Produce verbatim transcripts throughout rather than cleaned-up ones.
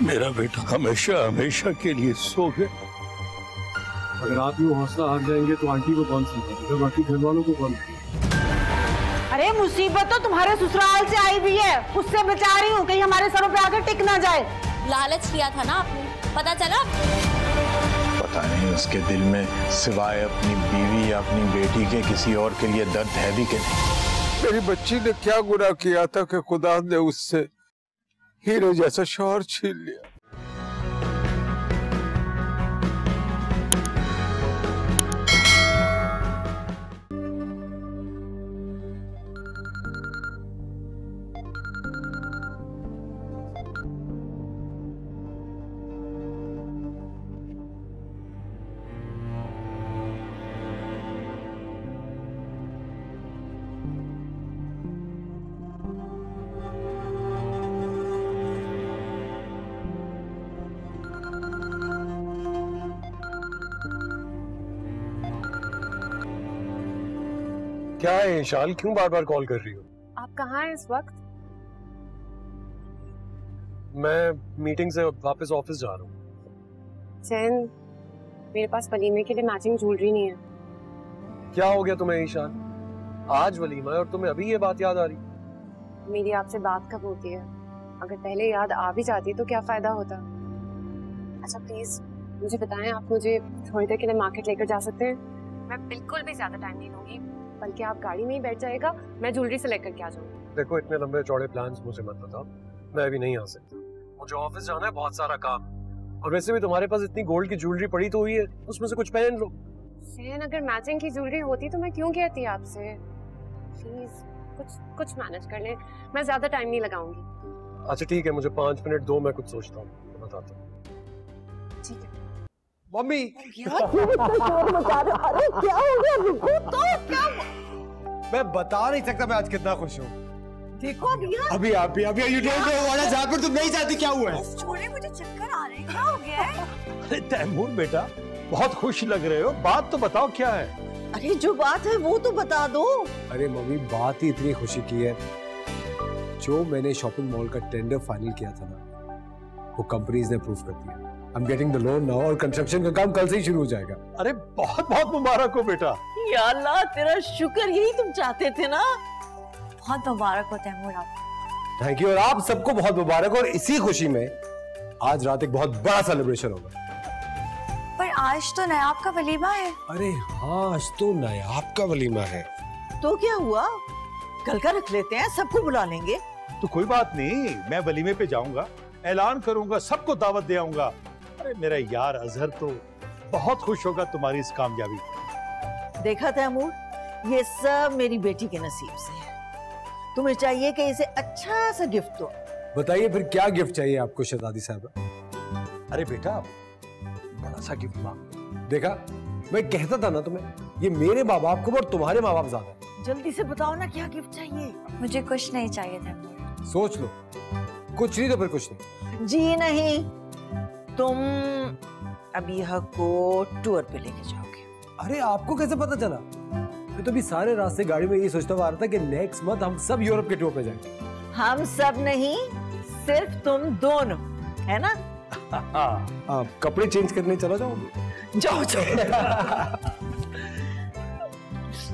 मेरा बेटा हमेशा हमेशा के लिए सो गया। अगर आप यूँ हौसला हार जाएंगे तो आंटी को कौन समझेगा, बाकी घर वालों को कौन समझेगा। अरे मुसीबत तो तुम्हारे ससुराल से आई भी है, उससे बचा रही हूँ कहीं हमारे सरों पे आकर टिक ना जाए। लालच किया था ना आपने, पता चला? पता नहीं उसके दिल में सिवाय अपनी बीवी या अपनी बेटी के किसी और के लिए दर्द है भी के नहीं। मेरी बच्ची ने क्या गुनाह किया था कि खुदा ने उससे हीरो जैसा शौहर छीन लिया। क्या है शाल, क्यों बार बार कॉल कर रही हो? आप कहाँ हैं इस वक्त? मैं मीटिंग से वापस ऑफिस जा रहा हूँ। चैन, मेरे पास वलीमे के लिए मैचिंग ज्वेलरी नहीं है। क्या हो गया तुम्हें ईशान, आज वलीमा है और तुम्हें अभी ये बात याद आ रही? मेरी आपसे बात कब होती है, अगर पहले याद आ भी जाती तो क्या फायदा होता। अच्छा प्लीज मुझे बताएं, आप मुझे थोड़ी देर के लिए मार्केट लेकर जा सकते हैं? मैं बिल्कुल भी ज्यादा टाइम नहीं लूंगी, बल्कि आप गाड़ी में ही बैठ जाएगा, मैं ज्वेलरी से लेकर क्या जाऊँ। देखो इतने लंबे चौड़े प्लान्स मुझे मत बताओ, मैं अभी नहीं आ सकता, मुझे ऑफिस जाना है, बहुत सारा काम। और वैसे भी तुम्हारे पास इतनी गोल्ड की ज्वेलरी पड़ी तो हुई है, उसमें से कुछ पहन लो। सहन, अगर मैचिंग की ज्वेलरी होती तो मैं क्यों कहती आपसे। प्लीज कुछ कुछ मैनेज कर लें, मैं ज्यादा टाइम नहीं लगाऊंगी। अच्छा ठीक है, मुझे पाँच मिनट दो, मैं कुछ सोचता हूँ, बताता हूँ। ठीक है मम्मी। यार अरे क्या हो गया तो क्या? मैं बता नहीं सकता मैं आज कितना खुश हूँ। देखो अभी अभी अभी यू डोंट नो वाला जहाँ पर तुम नहीं जाती क्या हुआ है। छोड़े मुझे चक्कर आ रहे हैं, क्या हो गया है? अरे तैमूर बेटा बहुत खुश लग रहे हो, बात तो बताओ क्या है। अरे जो बात है वो तो बता दो। अरे मम्मी बात ही इतनी खुशी की है, जो मैंने शॉपिंग मॉल का टेंडर फाइनल किया था ना, वो कंपनीज ने अप्रूव कर दिया। I'm getting the loan now और कंस्ट्रक्शन का काम कल से ही शुरू हो जाएगा। अरे बहुत बहुत मुबारक हो बेटा। या अल्लाह तेरा शुक्र, यही तुम चाहते थे ना। बहुत मुबारक हो तैमूर आपको। थैंक यू, और आप सबको बहुत मुबारक। और इसी खुशी में आज रात एक बहुत बड़ा सेलिब्रेशन होगा। पर आज तो नयाब का वलीमा है। अरे हाँ आज तो नयाब का वलीमा है, तो क्या हुआ कल का रख लेते हैं, सबको बुला लेंगे। तो कोई बात नहीं, मैं वलीमे पे जाऊंगा, ऐलान करूंगा, सबको दावत दे आऊंगा। अरे मेरा यार अजहर तो बहुत खुश होगा तुम्हारी इस कामयाबी पर। देखा तैमूर, ये सब मेरी बेटी के नसीब से है। तुम्हें चाहिए कि इसे अच्छा सा गिफ्ट दो। बताइए फिर क्या गिफ्ट चाहिए आपको शहजादी साहब? अरे बेटा बड़ा सा गिफ्ट मांग। देखा मैं कहता था ना तुम्हें, ये मेरे माँ बाप को और तुम्हारे माँ बाप ज्यादा। जल्दी से बताओ ना क्या गिफ्ट चाहिए। मुझे कुछ नहीं चाहिए तैमूर। सोच लो, कुछ नहीं तो फिर कुछ नहीं। जी नहीं, तुम अभी हक को टूर पे लेके जाओगे। अरे आपको कैसे पता चला? मैं तो अभी सारे रास्ते गाड़ी में ये सोचता हुआ आ रहा था कि नेक्स्ट मंथ हम सब यूरोप के टूर पे जाएंगे। हम सब नहीं, सिर्फ तुम दोनों, है ना? आप कपड़े चेंज करने चला जाओगे? जाओ जाओ।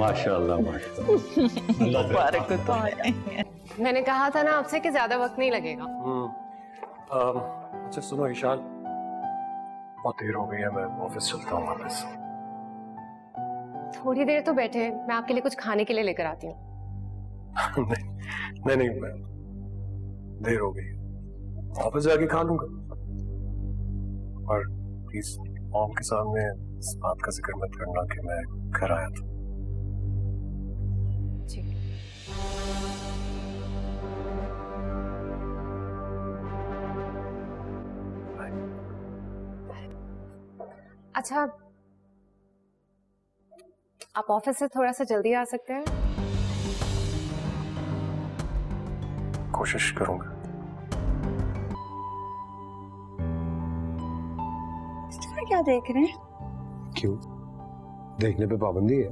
माशाल्लाह माशाल्लाह। मैंने कहा था ना आपसे कि ज्यादा वक्त नहीं लगेगा। अच्छा सुनो ईशान, बहुत देर हो गई है, मैं ऑफिस चलता हूँ वापस। थोड़ी देर तो बैठे, मैं आपके लिए कुछ खाने के लिए लेकर आती हूँ। नहीं नहीं नहीं, देर हो गई, ऑफिस जाके खा लूंगा। और प्लीज मॉम के सामने इस बात का जिक्र मत करना कि मैं घर आया था। अच्छा आप ऑफिस से थोड़ा सा जल्दी आ सकते हैं? कोशिश करूंगा। तुम्हें क्या देख रहे हैं? क्यों, देखने पे पाबंदी है?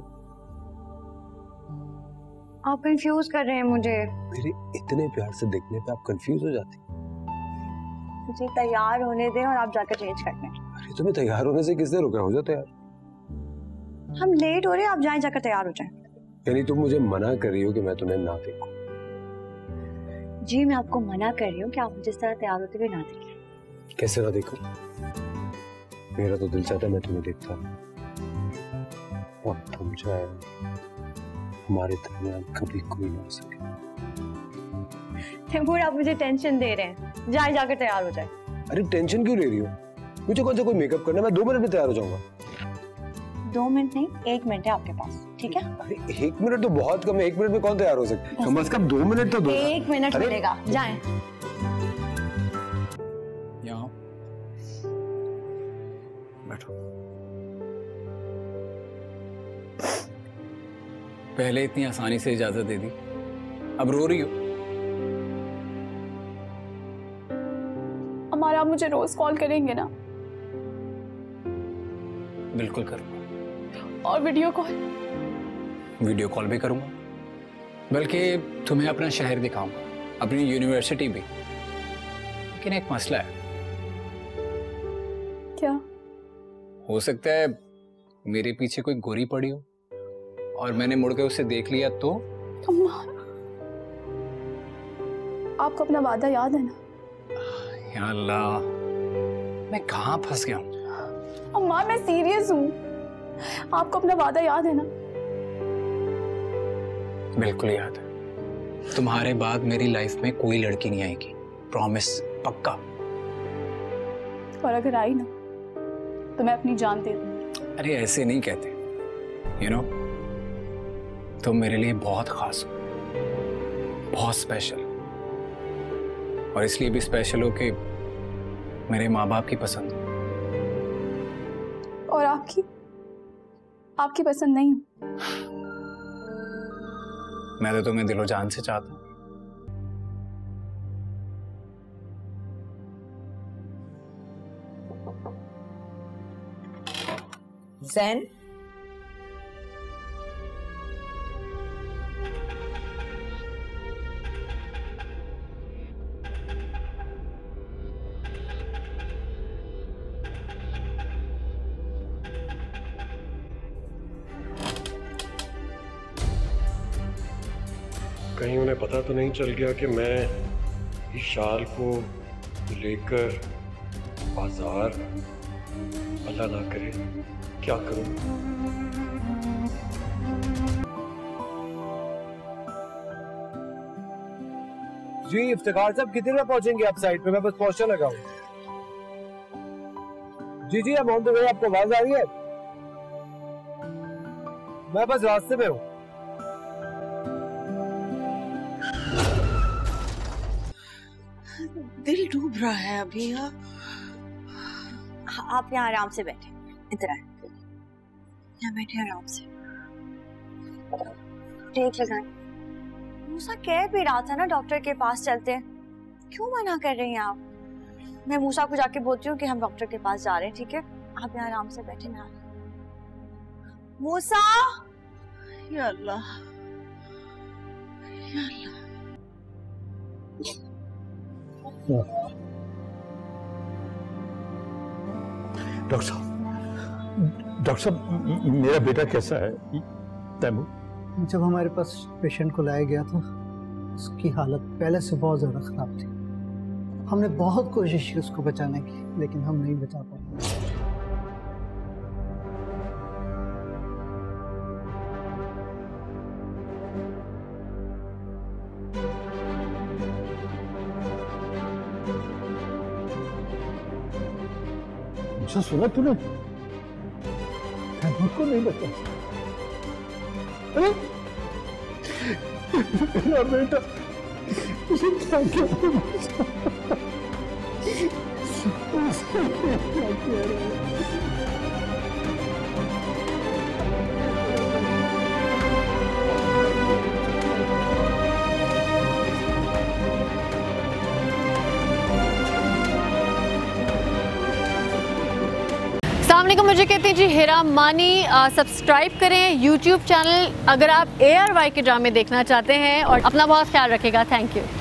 आप कंफ्यूज कर रहे हैं मुझे। मेरे इतने प्यार से देखने पे आप कंफ्यूज हो जाती। जी तैयार होने दें और आप जाकर चेंज कर लें। अरे तुम्हें तैयार होने से किसने रोका? हो जाते यार, हम लेट हो रहे हैं, आप जाएं जाकर तैयार हो जाएं। यानी तुम मुझे मना कर रही हो कि मैं तुम्हें ना देखूं? जी मैं आपको मना कर रही हूँ कि आप मुझे इस तरह तैयार होते हुए ना देखें। कैसे ना देखूं? मेरा तो दिल चाहता है मैं तुम्हें देखता और तुम चाहे हमारे दरमियान कभी कोई ना हो सके। तैमूर आप मुझे टेंशन दे रहे हैं, जाए जाकर तैयार हो जाए। अरे टेंशन क्यों ले रही हो? मुझे कौन सा कोई मेकअप करना, मैं दो मिनट में तैयार हो जाऊंगा। दो मिनट नहीं, एक मिनट है आपके पास, ठीक है? अरे एक मिनट तो बहुत कम है, एक मिनट में कौन तैयार हो सकता है? कम से कम दो मिनट तो दो। एक मिनट मिलेगा, जाए। यहाँ बैठो। पहले इतनी आसानी से इजाजत दे दी, अब रो रही हो। आप मुझे रोज कॉल करेंगे ना? बिल्कुल करूंगा। और वीडियो कॉल? वीडियो कॉल भी करूंगा, बल्कि तुम्हें अपना शहर दिखाऊंगा, अपनी यूनिवर्सिटी भी। लेकिन एक मसला है। क्या? हो सकता है मेरे पीछे कोई गोरी पड़ी हो और मैंने मुड़कर उसे देख लिया तो? आपको अपना वादा याद है ना? या अल्लाह, मैं कहाँ फंस गया हूँ? अम्मा मैं सीरियस हूँ, आपको अपना वादा याद है ना? बिल्कुल याद है। तुम्हारे बाद मेरी लाइफ में कोई लड़की नहीं आएगी, प्रॉमिस, पक्का। और अगर आई ना तो मैं अपनी जान दे दूँ। अरे ऐसे नहीं कहते, यू नो तुम मेरे लिए बहुत खास हो, बहुत स्पेशल, और इसलिए भी स्पेशल हो कि मेरे माँ बाप की पसंद। और आपकी? आपकी पसंद नहीं हूँ मैं, तो तुम्हें दिलो जान से चाहता हूँ। ज़ैन कहीं उन्हें पता तो नहीं चल गया कि मैं इस शाल को लेकर बाजार, अल्लाह ना करे, क्या करूं? जी इफ्तिखार साहब कितने में पहुंचेंगे आप साइड पे? मैं बस पहुंचने लगा हूं। जी जी अब हम तो गए, आपको आवाज आ रही है? मैं बस रास्ते में हूँ। दिल डूब रहा है अभी। हा? आप यहाँ आराम से बैठे, इधर आए, यहाँ बैठे आराम से। टेक लगाएं। मूसा कह भी रहा था ना डॉक्टर के पास चलते हैं, क्यों मना कर रही हैं आप? मैं मूसा को जाके बोलती हूँ कि हम डॉक्टर के पास जा रहे हैं, ठीक है? आप यहाँ आराम से बैठे ना। मूसा, या अल्लाह, या अल्लाह। डॉक्टर साहब, डॉक्टर साहब मेरा बेटा कैसा है तैमूर? जब हमारे पास पेशेंट को लाया गया था उसकी हालत पहले से बहुत ज़्यादा ख़राब थी। हमने बहुत कोशिश की उसको बचाने की, लेकिन हम नहीं बचा पाए। सुना तूने? तैमूर को नहीं बचा। अरे मेरा बेटा क्या क्या बचा? मुझे कहते हैं जी हीरा मानी। सब्सक्राइब करें यूट्यूब चैनल अगर आप ए आर वाई के ड्रामे देखना चाहते हैं, और अपना बहुत ख्याल रखिएगा। Thank you.